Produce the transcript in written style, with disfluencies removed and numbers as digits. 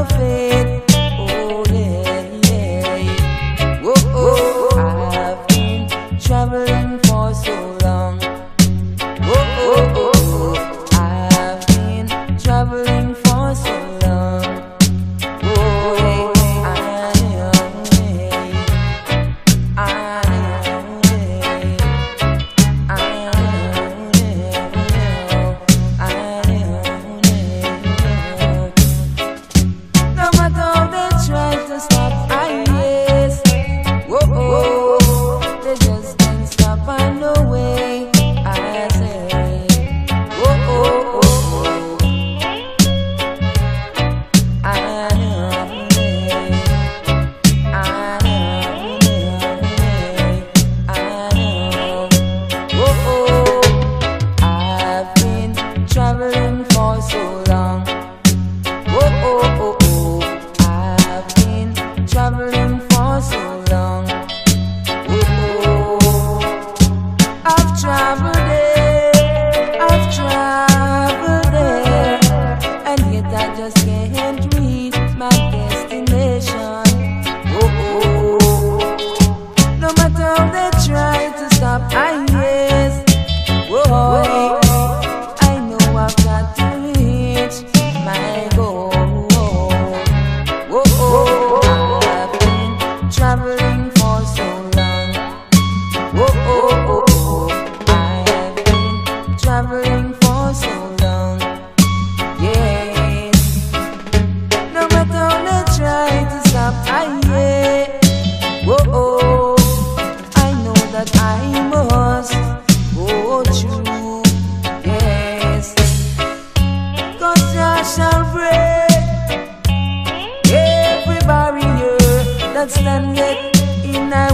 Standing in